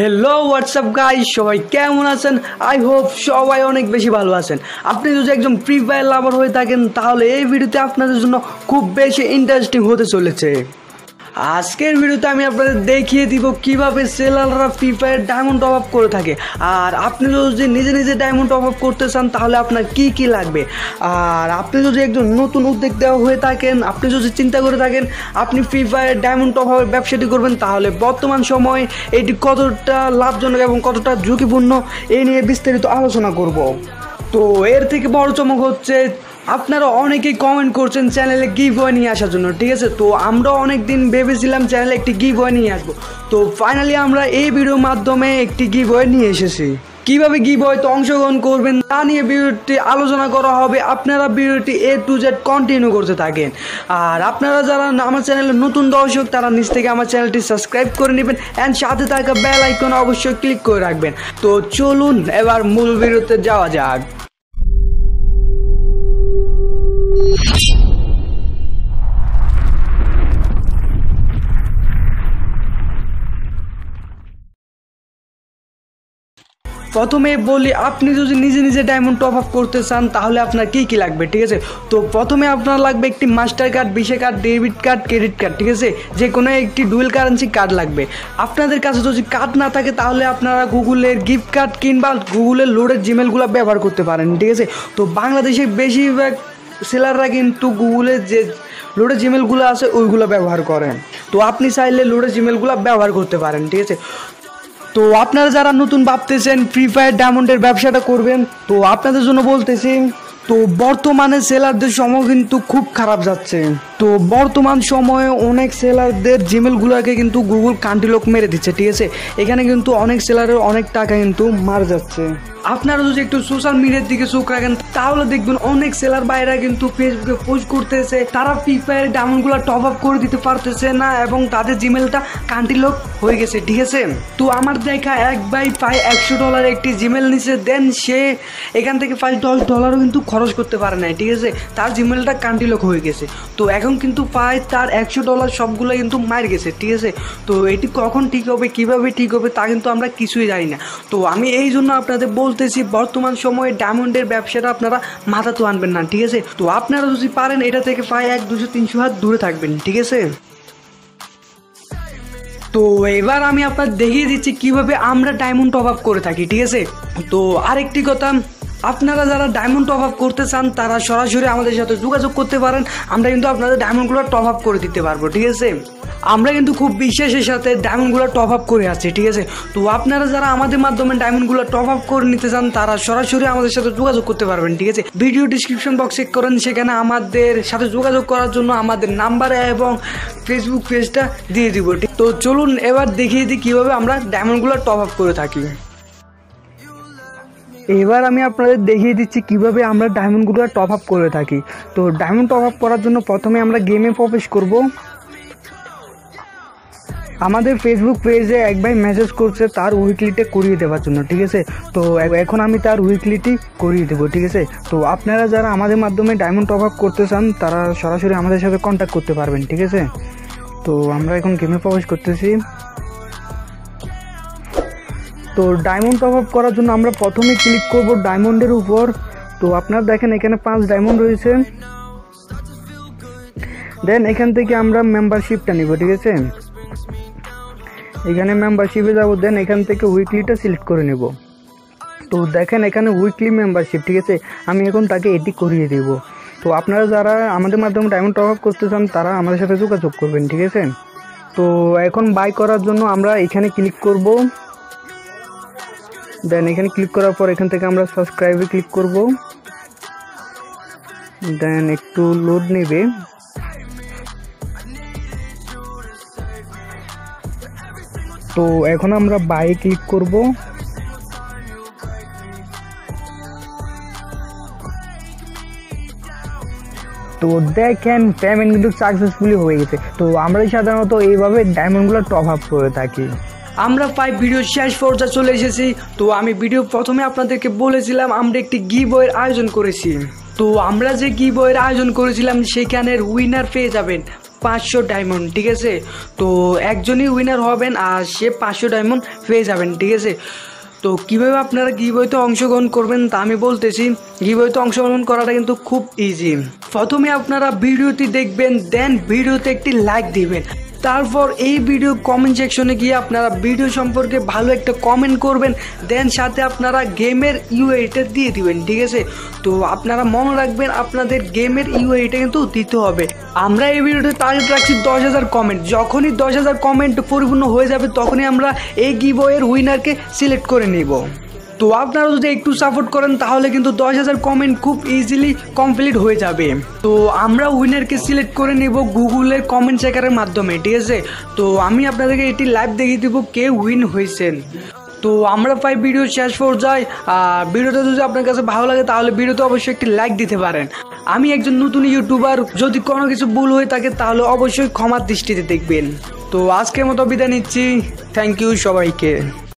Hello what's up guys सबाई केमन आছেন I hope सबाई अनेक बेशी भालो आছেন। আপনি যদি একজন ফ্রি ফায়ার লাভার হয়ে থাকেন তাহলে এই ভিডিওতে আপনাদের জন্য খুব বেশি ইন্টারেস্টিং হতে চলেছে। আজকের ভিডিওতে আমি আপনাদের দেখিয়ে দিব কিভাবে সেলাররা free fire diamond top up করে থাকে, আর আপনি যদি নিজে নিজে ডায়মন্ড টপ আপ করতে চান তাহলে আপনার কি কি লাগবে। আর আপনি যদি একজন নতুন উদ্যোক্তা হয়ে থাকেন, আপনি যদি চিন্তা করে থাকেন আপনি ফ্রি ফায়ার ডায়মন্ড টপ আপের ব্যবসাটি করবেন, তাহলে বর্তমান সময়ে এটি কতটা লাভজনক এবং কতটা ঝুঁকিপূর্ণ এই নিয়ে বিস্তারিত আলোচনা করব। তো এর থেকে বড় চমক হচ্ছে আপনারা অনেকেই কমেন্ট করছেন চ্যানেলে গিভওয়ে নিয়ে আসার জন্য, ঠিক আছে। তো আমরা অনেক দিন ভেবেছিলাম চ্যানেলে একটি গিভওয়ে নিয়ে আসবো, তো ফাইনালি আমরা এই ভিডিওর মাধ্যমে একটি গিভওয়ে নিয়ে এসেছি। কীভাবে গিভওয়েতে অংশগ্রহণ করবেন তা নিয়ে ভিডিওটি আলোচনা করা হবে, আপনারা ভিডিওটি এ টু জেড কন্টিনিউ করতে থাকেন। আর আপনারা যারা আমার চ্যানেলে নতুন দর্শক তারা নিজ থেকে আমার চ্যানেলটি সাবস্ক্রাইব করে নেবেন অ্যান্ড সাথে থাকা বেল আইকন অবশ্যই ক্লিক করে রাখবেন। তো চলুন এবার মূল ভিডিওতে যাওয়া যাক। প্রথমে বলি আপনি যদি নিজে নিজে ডায়মন্ড টপ আপ করতে চান তাহলে আপনার কী কী লাগবে, ঠিক আছে। তো প্রথমে আপনার লাগবে একটি master card, visa card, debit card, credit card, ঠিক আছে, যে কোনো একটি ডুয়েল কারেন্সি কার্ড লাগবে। আপনাদের কাছে যদি কার্ড না থাকে তাহলে আপনারা গুগলের গিফট কার্ড কিংবা গুগলের লোডের জিমেলগুলো ব্যবহার করতে পারেন, ঠিক আছে। তো বাংলাদেশে বেশিরভাগ সেলাররা কিন্তু গুগলের যে লোডের জিমেলগুলো আছে ওইগুলো ব্যবহার করেন, তো আপনি চাইলে লোডের জিমেলগুলো ব্যবহার করতে পারেন, ঠিক আছে। তো আপনারা যারা নতুন ভাবতেছেন ফ্রি ফায়ার ডায়মন্ডের ব্যবসাটা করবেন, তো আপনাদের জন্য বলতেছি, তো বর্তমানে সেলারদের সময় কিন্তু খুব খারাপ যাচ্ছে। তো বর্তমান সময়ে অনেক সেলারদের জিমেলগুলোকে কিন্তু গুগল কান্ট্রিলক মেরে দিচ্ছে, ঠিক আছে। এখানে কিন্তু অনেক সেলারের অনেক টাকা কিন্তু মার যাচ্ছে। আপনারা যদি একটু সোশ্যাল মিডিয়ার দিকে চোখ রাখেন তাহলে দেখবেন অনেক সেলার ভাইরা কিন্তু ফেসবুকে পোস্ট করতেছে তারা ফ্রি ফায়ার ডায়মন্ডগুলো টপ আপ করে দিতে পারতেছে না এবং তাদের জিমেলটা কান্ট্রিলক হয়ে গেছে, ঠিক আছে। তো আমার দেখা এক ভাই প্রায় $100 একটি জিমেল নিচে দেন, সে এখান থেকে প্রায় $10 কিন্তু খরচ করতে পারে না, ঠিক আছে, তার জিমেলটা কান্ট্রিলক হয়ে গেছে। তো এখন কিন্তু প্রায় তার $100 সবগুলো কিন্তু মার গেছে, ঠিক আছে। তো এটি কখন ঠিক হবে, কিভাবে ঠিক হবে তা কিন্তু আমরা কিছুই জানি না। তো আমি এই জন্য আপনাদের বলতেছি বর্তমান সময়ে ডায়মন্ডের ব্যবসাটা আপনারা মাথা তো আনবেন না, ঠিক আছে। তো আপনারা যদি পারেন এটা থেকে প্রায় 100-300 হাত দূরে থাকবেন, ঠিক আছে। তো এবার আমি আপনাদের দেখিয়ে দিচ্ছি কিভাবে আমরা ডায়মন্ড টপ আপ করে থাকি, ঠিক আছে। তো আরেকটি কথা, আপনারা যারা ডায়মন্ড টপ আপ করতে চান তারা সরাসরি আমাদের সাথে যোগাযোগ করতে পারেন, আমরা কিন্তু আপনাদের ডায়মন্ডগুলো টপ আপ করে দিতে পারবো, ঠিক আছে। আমরা কিন্তু খুব বিশ্বাসের সাথে ডায়মন্ডগুলো টপ আপ করে আছি, ঠিক আছে। তো আপনারা যারা আমাদের মাধ্যমে ডায়মন্ডগুলো টপ আপ করে নিতে চান তারা সরাসরি আমাদের সাথে যোগাযোগ করতে পারবেন, ঠিক আছে। ভিডিও ডিসক্রিপশন বক্স চেক করেন, সেখানে আমাদের সাথে যোগাযোগ করার জন্য আমাদের নাম্বার এবং ফেসবুক পেজটা দিয়ে দিব। তো চলুন এবার দেখিয়ে দিই কীভাবে আমরা ডায়মন্ডগুলো টপ আপ করে থাকি। এবার আমি আপনাদের দেখিয়ে দিচ্ছি কিভাবে আমরা ডায়মন্ডগুলো টপ আপ করে থাকি। তো ডায়মন্ড টপ আপ করার জন্য প্রথমে আমরা গেমে প্রবেশ করব। আমাদের ফেসবুক পেজে এক ভাই মেসেজ করছে তার উইকলিটা করিয়ে দেওয়ার জন্য, ঠিক আছে। তো এখন আমি তার উইকলিটি করিয়ে দেবো, ঠিক আছে। তো আপনারা যারা আমাদের মাধ্যমে ডায়মন্ড টপ আপ করতে চান তারা সরাসরি আমাদের সাথে কন্ট্যাক্ট করতে পারবেন, ঠিক আছে। তো আমরা এখন গেমে প্রবেশ করতেছি। তো ডায়মন্ড টপ আপ করার জন্য আমরা প্রথমে ক্লিক করব ডায়মন্ডের উপর। তো আপনারা দেখেন এখানে 5 ডায়মন্ড রয়েছে, দেন এখান থেকে আমরা মেম্বারশিপটা নিব, ঠিক আছে। এখানে মেম্বারশিপে যাব, দেন এখান থেকে উইকলিটা সিলেক্ট করে নেব। তো দেখেন এখানে উইকলি মেম্বারশিপ, ঠিক আছে, আমি এখন তাকে এটি করিয়ে দেব। তো আপনারা যারা আমাদের মাধ্যমে ডায়মন্ড টপ আপ করতে চান তারা আমাদের সাথে যোগাযোগ করবেন, ঠিক আছে। তো এখন বাই করার জন্য আমরা এখানে ক্লিক করব, দেন এখানে ক্লিক করার পর এখান থেকে আমরা সাবস্ক্রাইবে ক্লিক করব, দেন একটু লোড নেবে। তো এখন আমরা বাইয়ে ক্লিক করব। তো দেখেন পেমেন্ট কিন্তু সাকসেসফুলি হয়ে গেছে। তো আমরা সাধারণত এইভাবে ডায়মন্ডগুলো টপ আপ করে থাকি। আমরা প্রায় ভিডিও শেষ পর্যায়ে চলে এসেছি। তো আমি ভিডিও প্রথমে আপনাদেরকে বলেছিলাম আমরা একটি গিভওয়ের আয়োজন করেছি। তো আমরা যে গিভওয়ের আয়োজন করেছিলাম সেখানের উইনার পেয়ে যাবেন 500 डायमंड ठीक है। तो একজনই উইনার হবেন আর সে 500 डायमंड পেয়ে যাবেন ঠিক আছে। तो কীভাবে আপনারা গিভওয়েতে অংশগ্রহণ করবেন তা আমি বলতেছি। গিভওয়েতে অংশগ্রহণ করাটা কিন্তু খুব ইজি। প্রথমে আপনারা ভিডিওটি দেখবেন, দেন ভিডিওতে একটি লাইক দিবেন, তারপর এই ভিডিও কমেন্ট সেকশনে গিয়ে আপনারা ভিডিও সম্পর্কে ভালো একটা কমেন্ট করবেন, দেন সাথে আপনারা গেমের ইউআইটা দিয়ে দিবেন ঠিক আছে। তো আপনারা মনে রাখবেন আপনাদের গেমের ইউআইটা কিন্তু দিতে হবে। আমরা এই ভিডিওতে টার্গেট রাখছি 10,000 কমেন্ট। যখনই 10,000 কমেন্ট পরিপূর্ণ হয়ে যাবে তখনই আমরা এই গিভওয়ের উইনারকে সিলেক্ট করে নেব। তো আপনারা যদি একটু সাপোর্ট করেন তাহলে কিন্তু 10,000 কমেন্ট খুব ইজিলি কমপ্লিট হয়ে যাবে। তো আমরা উইনারকে সিলেক্ট করে নেব গুগলের কমেন্ট চেকারের মাধ্যমে ঠিক আছে। তো আমি আপনাদেরকে এটি লাইভ দেখিয়ে দেবো কে উইন হয়েছেন। তো আমরা প্রায় ভিডিও শেষ পর্যায়ে, আর ভিডিওটা যদি আপনার কাছে ভালো লাগে তাহলে ভিডিওতে অবশ্যই একটি লাইক দিতে পারেন। আমি একজন নতুন ইউটিউবার, যদি কোনো কিছু ভুল হয়ে থাকে তাহলে অবশ্যই ক্ষমার দৃষ্টিতে দেখবেন। তো আজকের মতো বিদায় নিচ্ছি, থ্যাংক ইউ সবাইকে।